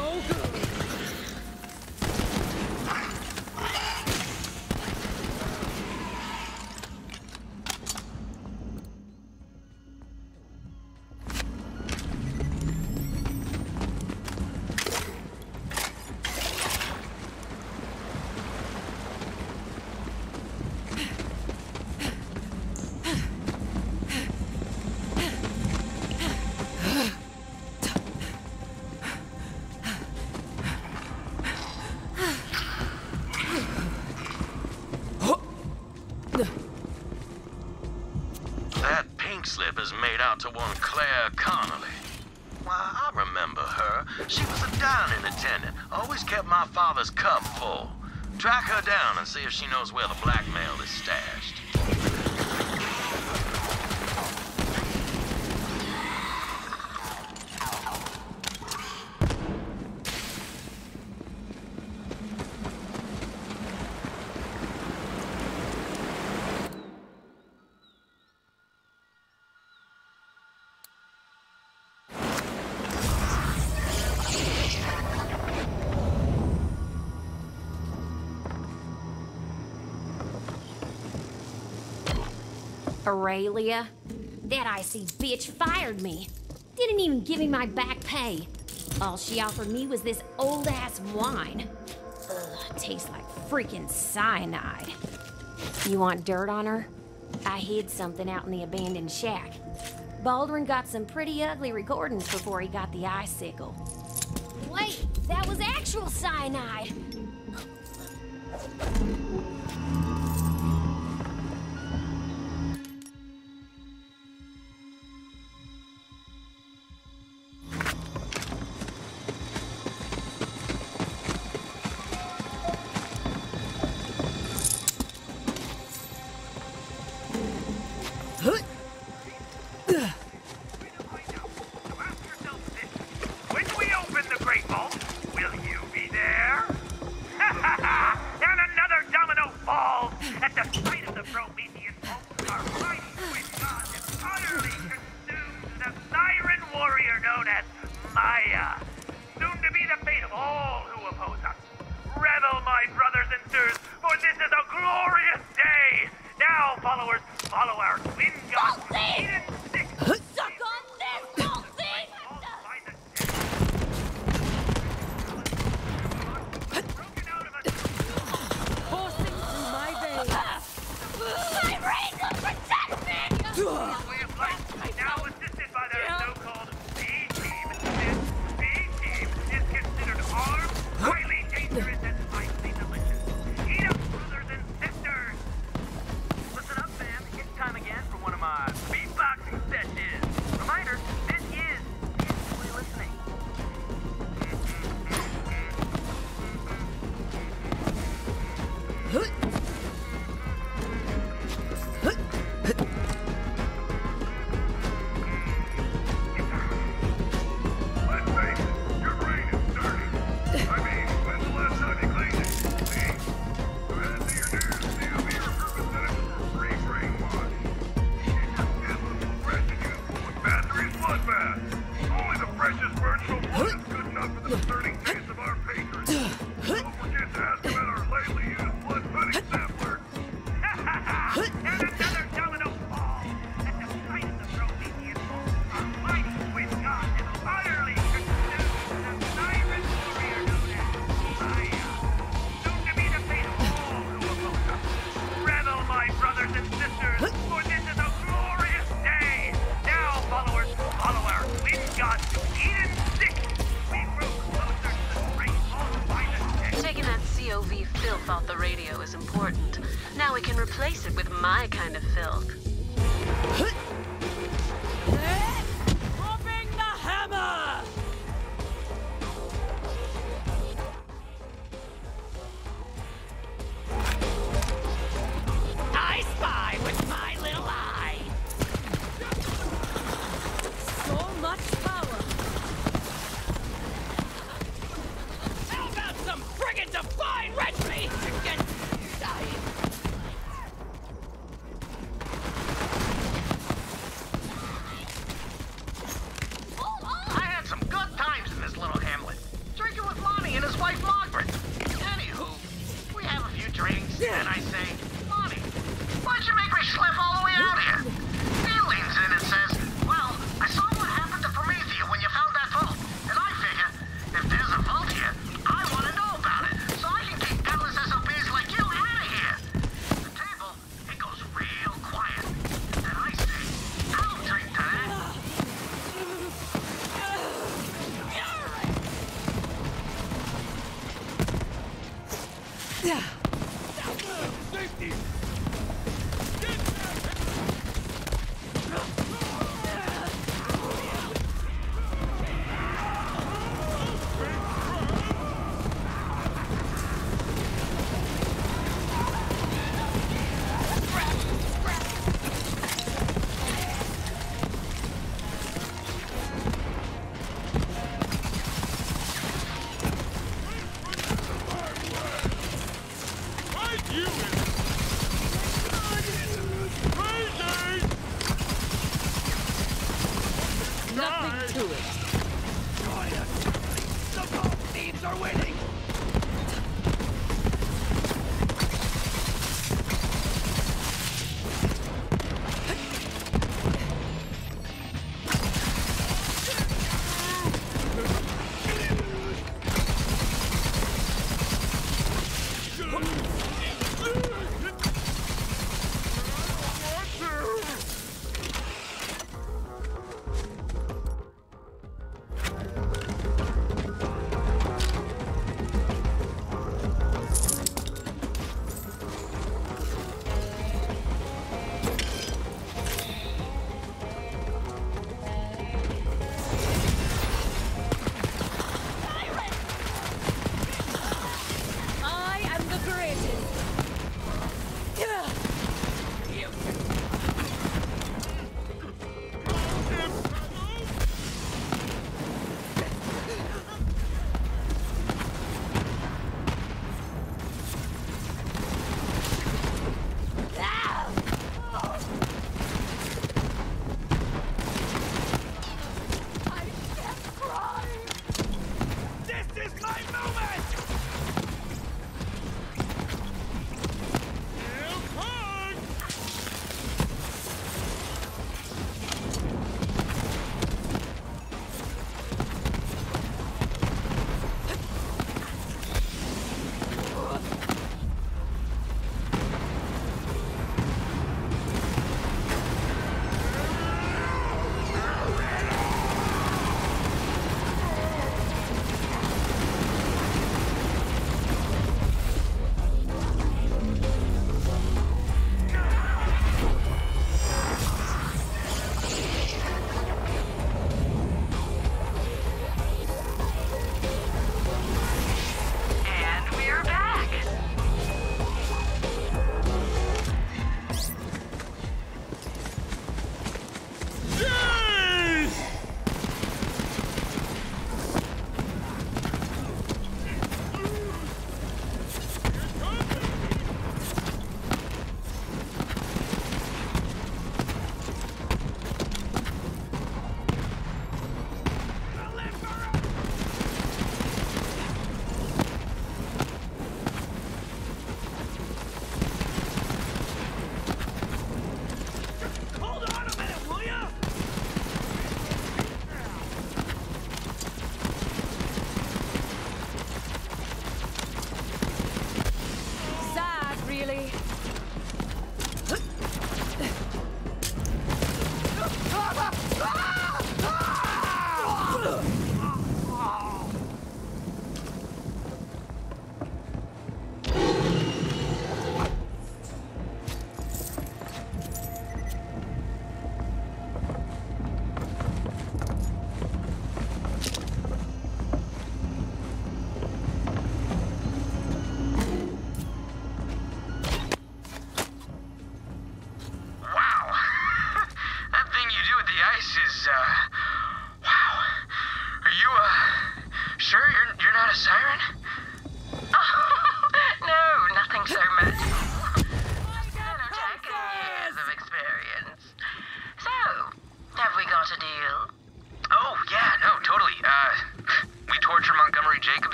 so good. To one Claire Connolly. Why, I remember her. She was a dining attendant, always kept my father's cup full. Track her down and see if she knows where the blackmail is stashed. Aurelia? That icy bitch fired me. Didn't even give me my back pay. All she offered me was this old-ass wine. Ugh, tastes like freaking cyanide. You want dirt on her? I hid something out in the abandoned shack. Baldrin got some pretty ugly recordings before he got the icicle. Wait, that was actual cyanide!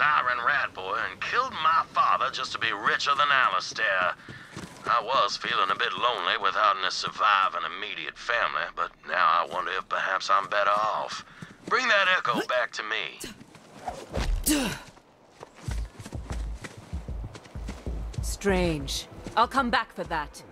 Siren rat bad boy and killed my father just to be richer than Alistair. I was feeling a bit lonely without a surviving immediate family, but now I wonder if perhaps I'm better off. Bring that echo back to me. Strange. I'll come back for that.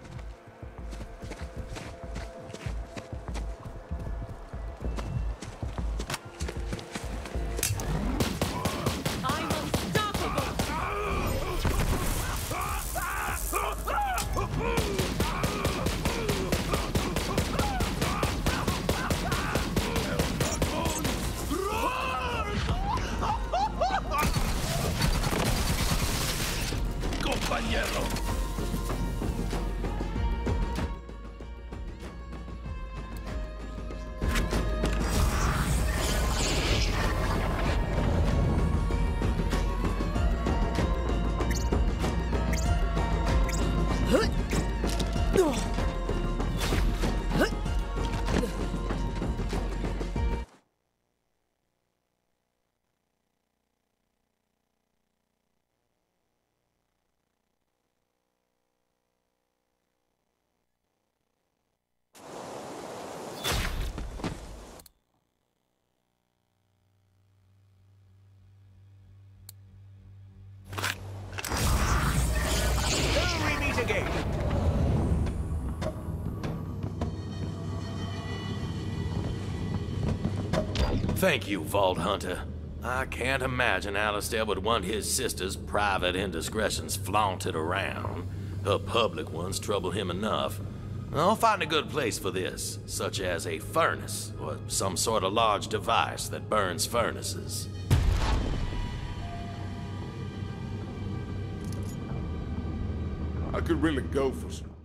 Thank you, Vault Hunter. I can't imagine Alistair would want his sister's private indiscretions flaunted around. Her public ones trouble him enough. I'll find a good place for this, such as a furnace or some sort of large device that burns furnaces. I could really go for some